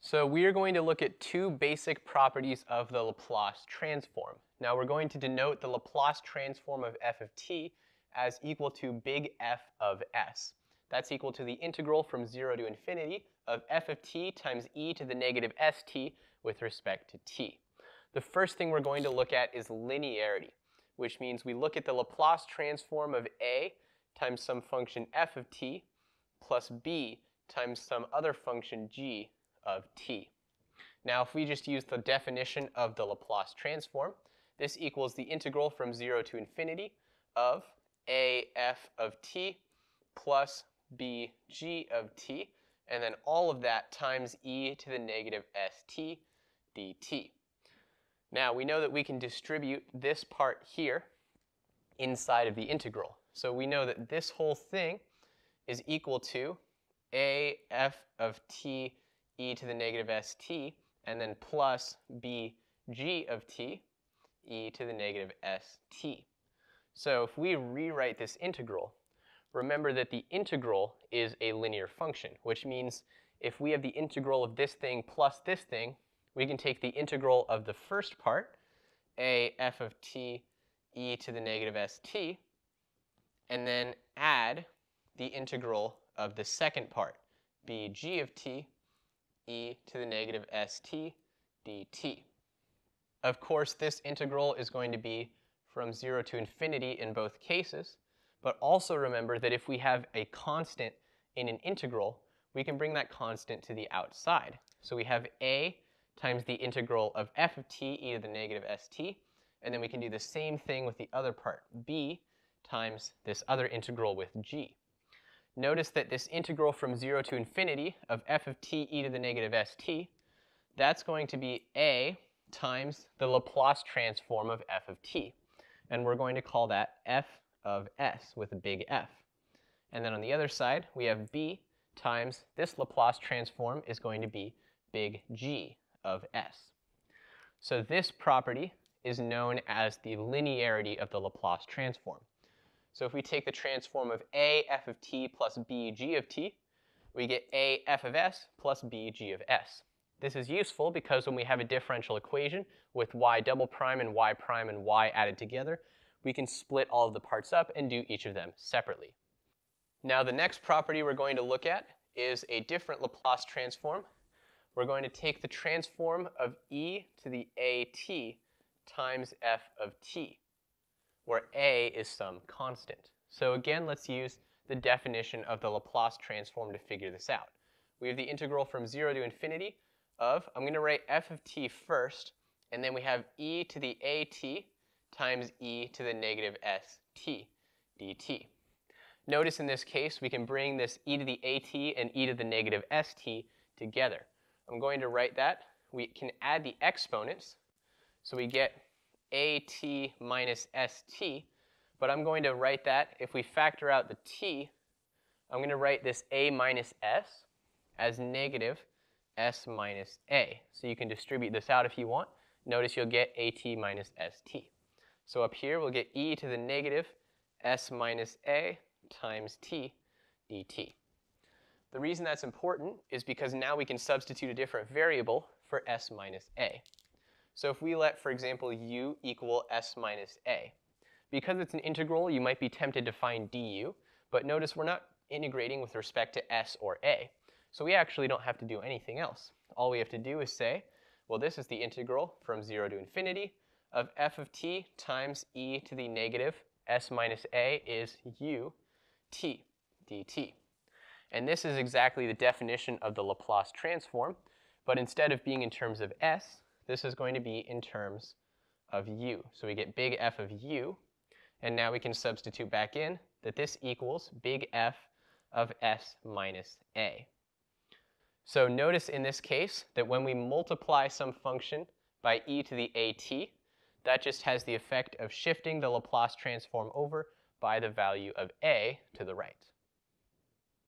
So we are going to look at two basic properties of the Laplace transform. Now we're going to denote the Laplace transform of f of t as equal to big F of s. That's equal to the integral from 0 to infinity of f of t times e to the negative st with respect to t. The first thing we're going to look at is linearity, which means we look at the Laplace transform of a times some function f of t plus b times some other function g of t. Now if we just use the definition of the Laplace transform, this equals the integral from 0 to infinity of a f of t plus b g of t, and then all of that times e to the negative st dt. Now we know that we can distribute this part here inside of the integral. So we know that this whole thing is equal to a f of t e to the negative st, and then plus b g of t e to the negative st. So if we rewrite this integral, remember that the integral is a linear function, which means if we have the integral of this thing plus this thing, we can take the integral of the first part, a f of t e to the negative st, and then add the integral of the second part, b g of t e to the negative st dt. Of course, this integral is going to be from 0 to infinity in both cases, but also remember that if we have a constant in an integral, we can bring that constant to the outside. So we have a times the integral of f of t e to the negative st, and then we can do the same thing with the other part, b times this other integral with g. Notice that this integral from 0 to infinity of f of t e to the negative st, that's going to be a times the Laplace transform of f of t, and we're going to call that f of s with a big F. And then on the other side, we have b times this Laplace transform is going to be big G of s. So this property is known as the linearity of the Laplace transform. So if we take the transform of a f of t plus b g of t, we get a f of s plus b g of s. This is useful because when we have a differential equation with y double prime and y added together, we can split all of the parts up and do each of them separately. Now the next property we're going to look at is a different Laplace transform. We're going to take the transform of e to the at times f of t, where a is some constant. So again, let's use the definition of the Laplace transform to figure this out. We have the integral from 0 to infinity of, I'm going to write f of t first, and then we have e to the at times e to the negative st dt. Notice in this case we can bring this e to the at and e to the negative st together. I'm going to write that. We can add the exponents, so we get at minus st, but I'm going to write that, if we factor out the t, I'm going to write this a minus s as negative s minus a. So you can distribute this out if you want. Notice you'll get at minus st. So up here we'll get e to the negative s minus a times t dt. The reason that's important is because now we can substitute a different variable for s minus a. So if we let, for example, u equal s minus a, because it's an integral, you might be tempted to find du, but notice we're not integrating with respect to s or a. So we actually don't have to do anything else. All we have to do is say, well, this is the integral from 0 to infinity of f of t times e to the negative s minus a is u t dt. And this is exactly the definition of the Laplace transform, but instead of being in terms of s, this is going to be in terms of u. So we get big F of u, and now we can substitute back in that this equals big F of s minus a. So notice in this case that when we multiply some function by e to the at, that just has the effect of shifting the Laplace transform over by the value of a to the right.